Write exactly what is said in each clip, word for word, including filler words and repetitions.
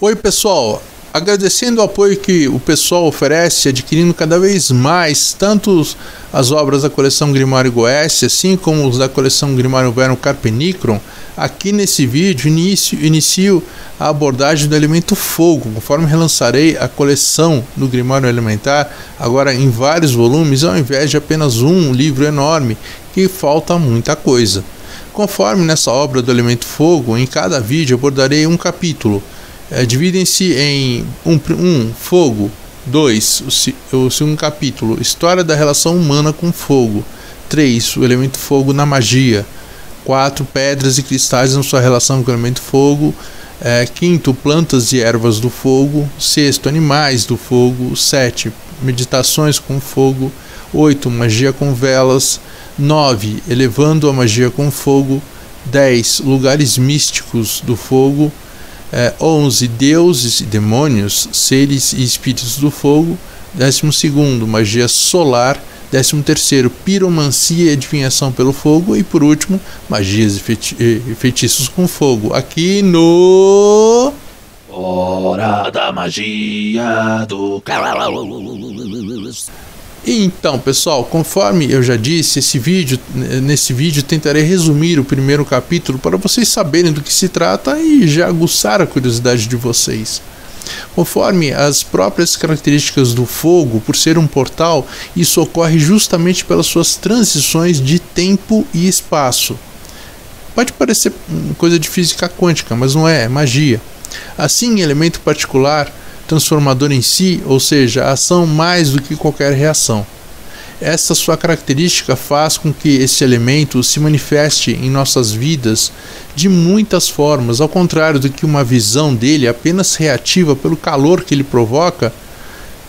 Oi pessoal, agradecendo o apoio que o pessoal oferece, adquirindo cada vez mais tanto as obras da coleção Grimório Goécia, assim como os da coleção Grimório Verum Carpe Nicrum, aqui nesse vídeo inicio, inicio a abordagem do elemento fogo, conforme relançarei a coleção do Grimório Elementar, agora em vários volumes, ao invés de apenas um livro enorme, que falta muita coisa. Conforme nessa obra do elemento fogo, em cada vídeo abordarei um capítulo. É, dividem-se em um, um, fogo, dois, o, o segundo capítulo, história da relação humana com fogo, três, o elemento fogo na magia, quatro, pedras e cristais na sua relação com o elemento fogo, é, quinto, plantas e ervas do fogo, sexto, animais do fogo, sete, meditações com fogo, oito, magia com velas, nove, elevando a magia com fogo, dez, lugares místicos do fogo, É, onze, deuses e demônios, seres e espíritos do fogo. Décimo segundo, magia solar. Décimo terceiro, piromancia e adivinhação pelo fogo. E por último, magias e, feiti e feitiços com fogo. Aqui no... Hora da Magia do... Então pessoal, conforme eu já disse, esse vídeo, nesse vídeo tentarei resumir o primeiro capítulo para vocês saberem do que se trata e já aguçar a curiosidade de vocês. Conforme as próprias características do fogo, por ser um portal, isso ocorre justamente pelas suas transições de tempo e espaço. Pode parecer coisa de física quântica, mas não é, é magia. Assim, elemento particular... transformador em si, ou seja, ação mais do que qualquer reação. Essa sua característica faz com que esse elemento se manifeste em nossas vidas de muitas formas, ao contrário do que uma visão dele apenas reativa pelo calor que ele provoca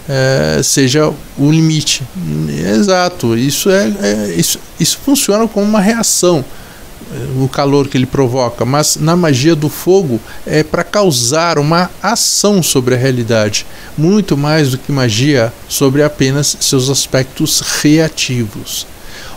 é, seja o limite. Exato, isso, é, é, isso, isso funciona como uma reação, o calor que ele provoca, mas na magia do fogo é para causar uma ação sobre a realidade, muito mais do que magia sobre apenas seus aspectos reativos.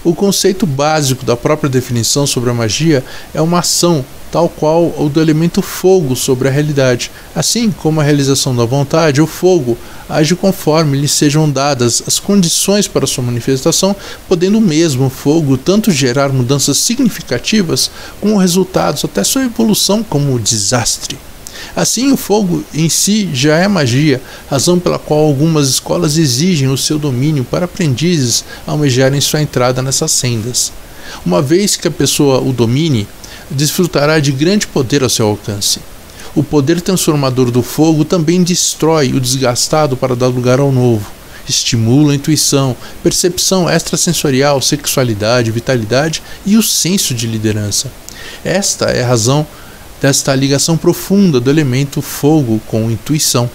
O conceito básico da própria definição sobre a magia é uma ação, tal qual o do elemento fogo sobre a realidade. Assim como a realização da vontade, o fogo age conforme lhe sejam dadas as condições para sua manifestação, podendo mesmo o fogo tanto gerar mudanças significativas como resultados, até sua evolução como desastre. Assim, o fogo em si já é magia, razão pela qual algumas escolas exigem o seu domínio para aprendizes almejarem sua entrada nessas sendas. Uma vez que a pessoa o domine, desfrutará de grande poder ao seu alcance. O poder transformador do fogo também destrói o desgastado para dar lugar ao novo. Estimula a intuição, percepção extrasensorial, sexualidade, vitalidade e o senso de liderança. Esta é a razão desta ligação profunda do elemento fogo com intuição.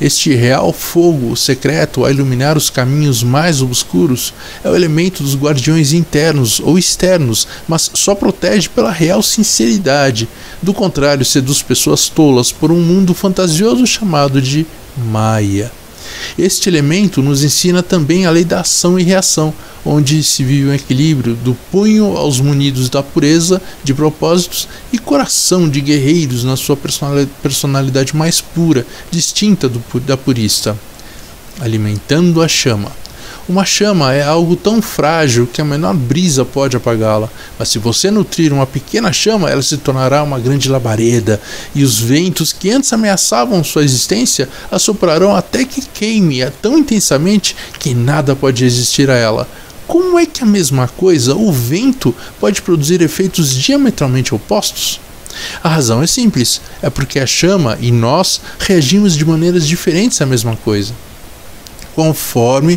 Este real fogo secreto a iluminar os caminhos mais obscuros é o elemento dos guardiões internos ou externos, mas só protege pela real sinceridade. Do contrário, seduz pessoas tolas por um mundo fantasioso chamado de Maia. Este elemento nos ensina também a lei da ação e reação, onde se vive um equilíbrio do punho aos munidos da pureza de propósitos e coração de guerreiros na sua personalidade mais pura, distinta do, da purista, alimentando a chama. Uma chama é algo tão frágil que a menor brisa pode apagá-la, mas se você nutrir uma pequena chama, ela se tornará uma grande labareda, e os ventos que antes ameaçavam sua existência a soprarão até que queime tão intensamente que nada pode resistir a ela. Como é que a mesma coisa, o vento, pode produzir efeitos diametralmente opostos? A razão é simples, é porque a chama e nós reagimos de maneiras diferentes à mesma coisa, conforme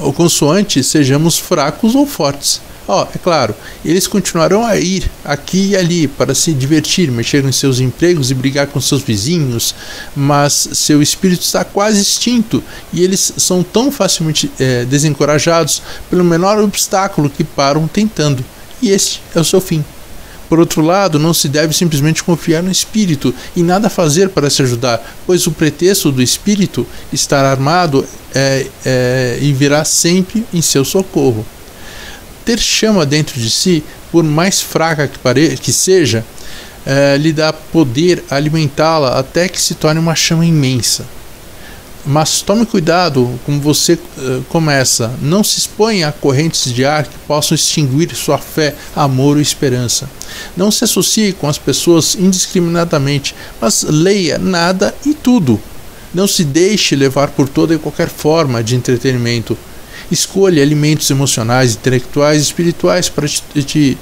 ou consoante sejamos fracos ou fortes. Ó, oh, é claro, eles continuarão a ir aqui e ali para se divertir, mexer nos seus empregos e brigar com seus vizinhos, mas seu espírito está quase extinto e eles são tão facilmente é, desencorajados pelo menor obstáculo que param tentando, e este é o seu fim. Por outro lado, não se deve simplesmente confiar no espírito e nada fazer para se ajudar, pois o pretexto do espírito estar armado é, é, e virá sempre em seu socorro. Ter chama dentro de si, por mais fraca que, pare que seja, é, lhe dá poder alimentá-la até que se torne uma chama imensa. Mas tome cuidado como você uh, começa. Não se exponha a correntes de ar que possam extinguir sua fé, amor ou esperança. Não se associe com as pessoas indiscriminadamente, mas leia nada e tudo. Não se deixe levar por toda e qualquer forma de entretenimento. Escolha alimentos emocionais, intelectuais e espirituais para, te, te,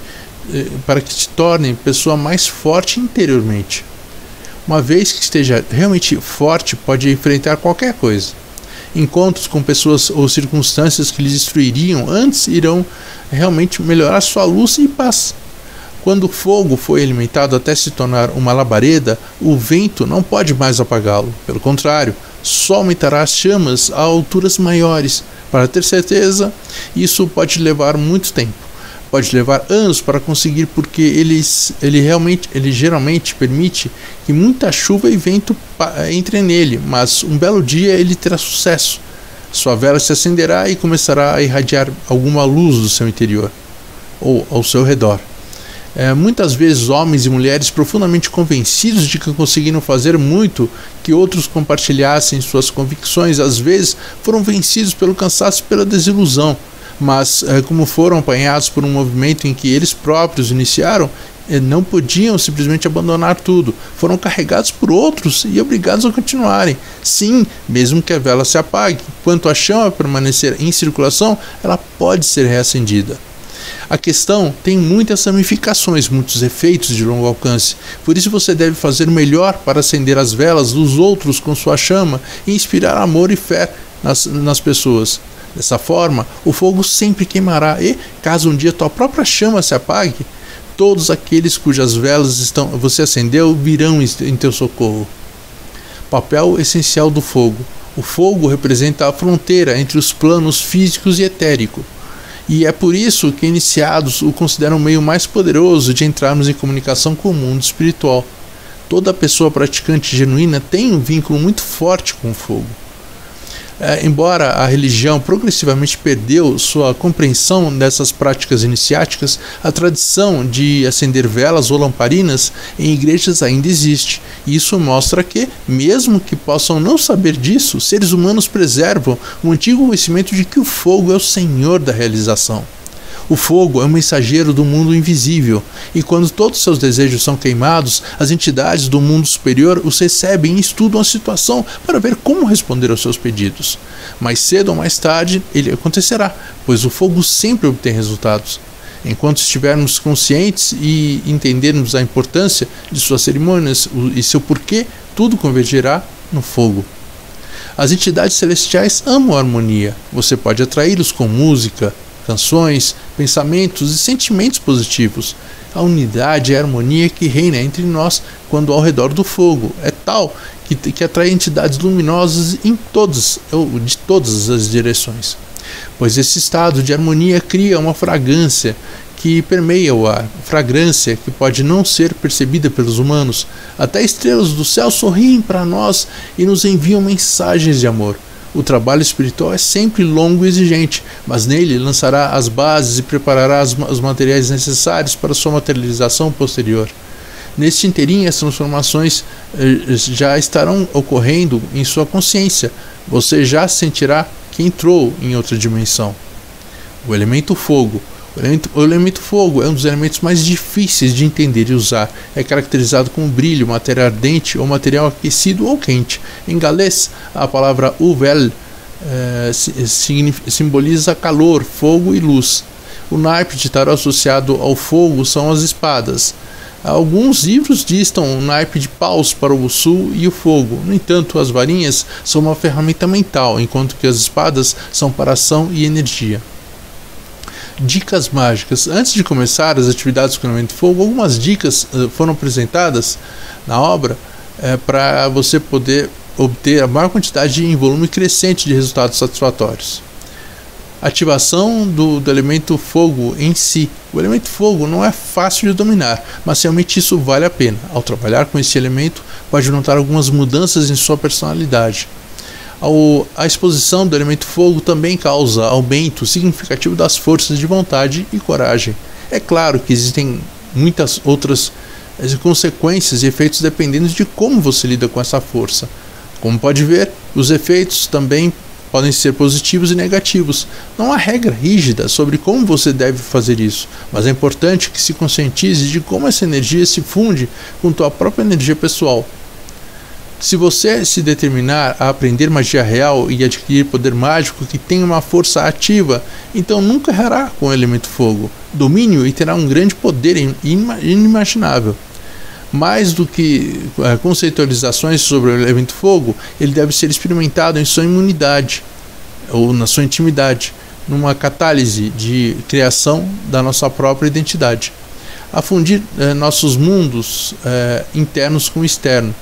para que te tornem pessoa mais forte interiormente. Uma vez que esteja realmente forte, pode enfrentar qualquer coisa. Encontros com pessoas ou circunstâncias que lhe destruiriam antes irão realmente melhorar sua luz e paz. Quando o fogo foi alimentado até se tornar uma labareda, o vento não pode mais apagá-lo. Pelo contrário, só aumentará as chamas a alturas maiores. Para ter certeza, isso pode levar muito tempo. Pode levar anos para conseguir, porque ele, ele, realmente, ele geralmente permite que muita chuva e vento entrem nele, mas um belo dia ele terá sucesso. Sua vela se acenderá e começará a irradiar alguma luz do seu interior ou ao seu redor. É, muitas vezes homens e mulheres profundamente convencidos de que conseguiram fazer muito que outros compartilhassem suas convicções, às vezes foram vencidos pelo cansaço e pela desilusão. Mas, como foram apanhados por um movimento em que eles próprios iniciaram, não podiam simplesmente abandonar tudo. Foram carregados por outros e obrigados a continuarem. Sim, mesmo que a vela se apague, enquanto a chama permanecer em circulação, ela pode ser reacendida. A questão tem muitas ramificações, muitos efeitos de longo alcance. Por isso você deve fazer o melhor para acender as velas dos outros com sua chama e inspirar amor e fé nas, nas pessoas. Dessa forma, o fogo sempre queimará e, caso um dia tua própria chama se apague, todos aqueles cujas velas estão, você acendeu virão em teu socorro. Papel essencial do fogo. O fogo representa a fronteira entre os planos físicos e etérico. E é por isso que iniciados o consideram o meio mais poderoso de entrarmos em comunicação com o mundo espiritual. Toda pessoa praticante genuína tem um vínculo muito forte com o fogo. É, embora a religião progressivamente perdeu sua compreensão dessas práticas iniciáticas, a tradição de acender velas ou lamparinas em igrejas ainda existe. E isso mostra que, mesmo que possam não saber disso, seres humanos preservam o antigo conhecimento de que o fogo é o senhor da realização. O fogo é o mensageiro do mundo invisível, e quando todos seus desejos são queimados, as entidades do mundo superior os recebem e estudam a situação para ver como responder aos seus pedidos. Mais cedo ou mais tarde, ele acontecerá, pois o fogo sempre obtém resultados. Enquanto estivermos conscientes e entendermos a importância de suas cerimônias e seu porquê, tudo convergirá no fogo. As entidades celestiais amam a harmonia. Você pode atraí-los com música, canções, pensamentos e sentimentos positivos. A unidade e a harmonia que reina entre nós quando ao redor do fogo é tal que, que atrai entidades luminosas em todas, ou de todas as direções. Pois esse estado de harmonia cria uma fragrância que permeia o ar, fragrância que pode não ser percebida pelos humanos. Até estrelas do céu sorriem para nós e nos enviam mensagens de amor. O trabalho espiritual é sempre longo e exigente, mas nele lançará as bases e preparará os materiais necessários para sua materialização posterior. Neste inteirinho, as transformações já estarão ocorrendo em sua consciência. Você já sentirá que entrou em outra dimensão. O elemento fogo. O elemento, o elemento fogo é um dos elementos mais difíceis de entender e usar. É caracterizado como brilho, matéria ardente ou material aquecido ou quente. Em galês, a palavra uvel eh, simboliza calor, fogo e luz. O naipe de tarô associado ao fogo são as espadas. Alguns livros distam o naipe de paus para o sul e o fogo. No entanto, as varinhas são uma ferramenta mental, enquanto que as espadas são para ação e energia. Dicas mágicas. Antes de começar as atividades com o elemento fogo, algumas dicas uh, foram apresentadas na obra uh, para você poder obter a maior quantidade em volume crescente de resultados satisfatórios. Ativação do, do elemento fogo em si. O elemento fogo não é fácil de dominar, mas realmente isso vale a pena. Ao trabalhar com esse elemento, pode notar algumas mudanças em sua personalidade. A exposição do elemento fogo também causa aumento significativo das forças de vontade e coragem. É claro que existem muitas outras as consequências e efeitos dependendo de como você lida com essa força. Como pode ver, os efeitos também podem ser positivos e negativos. Não há regra rígida sobre como você deve fazer isso, mas é importante que se conscientize de como essa energia se funde com tua própria energia pessoal. Se você se determinar a aprender magia real e adquirir poder mágico que tem uma força ativa, então nunca errará com o elemento fogo. Domínio e terá um grande poder inimaginável. Mais do que é, conceitualizações sobre o elemento fogo, ele deve ser experimentado em sua imunidade, ou na sua intimidade, numa catálise de criação da nossa própria identidade. A fundir é, nossos mundos é, internos com o externo.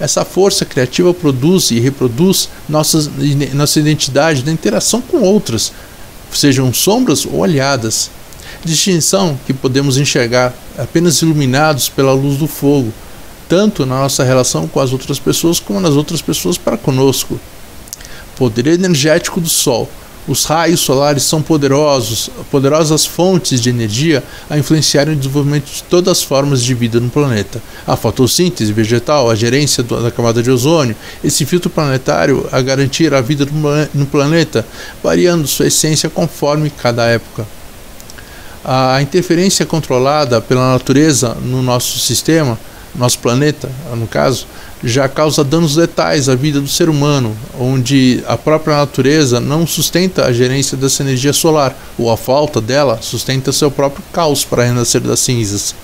Essa força criativa produz e reproduz nossas, nossa identidade na interação com outras, sejam sombras ou aliadas. Distinção que podemos enxergar apenas iluminados pela luz do fogo, tanto na nossa relação com as outras pessoas como nas outras pessoas para conosco. Poder energético do Sol. Os raios solares são poderosos, poderosas fontes de energia a influenciarem o desenvolvimento de todas as formas de vida no planeta. A fotossíntese vegetal, a gerência da camada de ozônio, esse filtro planetário a garantir a vida no planeta, variando sua essência conforme cada época. A interferência controlada pela natureza no nosso sistema, nosso planeta, no caso, já causa danos letais à vida do ser humano, onde a própria natureza não sustenta a gerência dessa energia solar, ou a falta dela sustenta seu próprio caos para renascer das cinzas.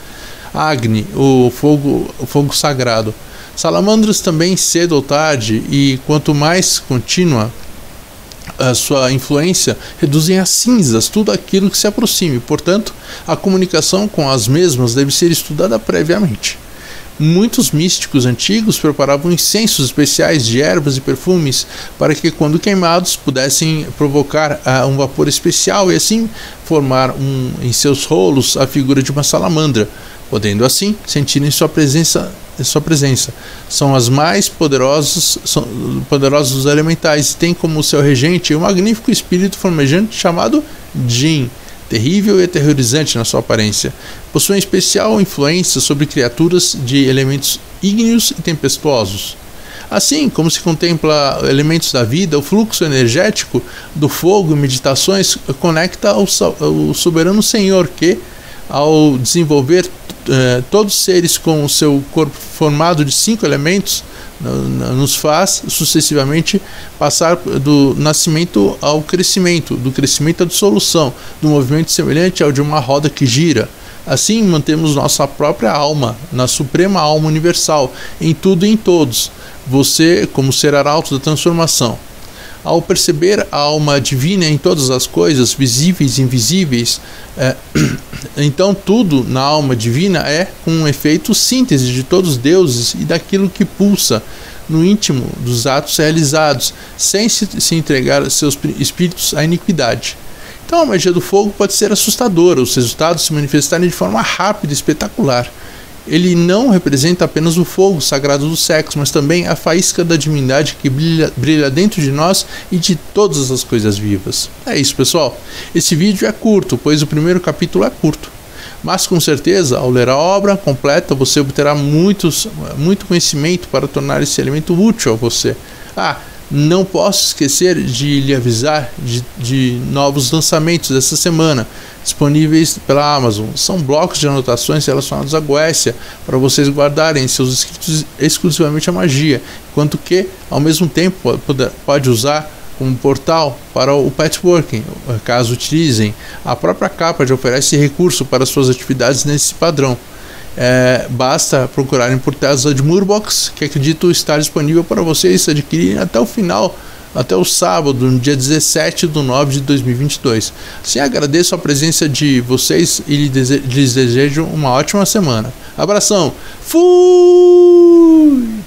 Agni, o fogo, o fogo sagrado. Salamandras também, cedo ou tarde, e quanto mais contínua a sua influência, reduzem as cinzas tudo aquilo que se aproxime. Portanto, a comunicação com as mesmas deve ser estudada previamente. Muitos místicos antigos preparavam incensos especiais de ervas e perfumes para que, quando queimados, pudessem provocar uh, um vapor especial e assim formar um, em seus rolos a figura de uma salamandra, podendo assim sentirem sua presença. Sua presença. São as mais poderosas, são poderosos elementais e têm como seu regente um magnífico espírito flamejante chamado Djinn, terrível e aterrorizante na sua aparência. Possuem especial influência sobre criaturas de elementos ígneos e tempestuosos. Assim como se contempla elementos da vida, o fluxo energético do fogo em meditações conecta ao, ao soberano Senhor que, ao desenvolver Uh, todos os seres com o seu corpo formado de cinco elementos, uh, nos faz sucessivamente passar do nascimento ao crescimento, do crescimento à dissolução, do movimento semelhante ao de uma roda que gira. Assim mantemos nossa própria alma, na suprema alma universal, em tudo e em todos, você como ser arauto da transformação. Ao perceber a alma divina em todas as coisas, visíveis e invisíveis, é, então tudo na alma divina é um efeito síntese de todos os deuses e daquilo que pulsa no íntimo dos atos realizados, sem se, se entregar seus espíritos à iniquidade. Então a magia do fogo pode ser assustadora, os resultados se manifestarem de forma rápida e espetacular. Ele não representa apenas o fogo sagrado do sexo, mas também a faísca da divindade que brilha, brilha dentro de nós e de todas as coisas vivas. É isso, pessoal. Esse vídeo é curto, pois o primeiro capítulo é curto. Mas com certeza, ao ler a obra completa, você obterá muitos, muito conhecimento para tornar esse elemento útil a você. Ah, não posso esquecer de lhe avisar de, de novos lançamentos dessa semana, disponíveis pela Amazon. São blocos de anotações relacionados à Goécia, para vocês guardarem seus escritos exclusivamente à magia, enquanto que, ao mesmo tempo, pode usar como portal para o patchworking, caso utilizem. A própria capa já oferece recurso para suas atividades nesse padrão. É, basta procurarem por Tesla di Murbox, que acredito estar disponível para vocês adquirirem até o final, até o sábado, no dia dezessete de nove de dois mil e vinte e dois. Assim, agradeço a presença de vocês e lhes desejo uma ótima semana. Abração! Fui!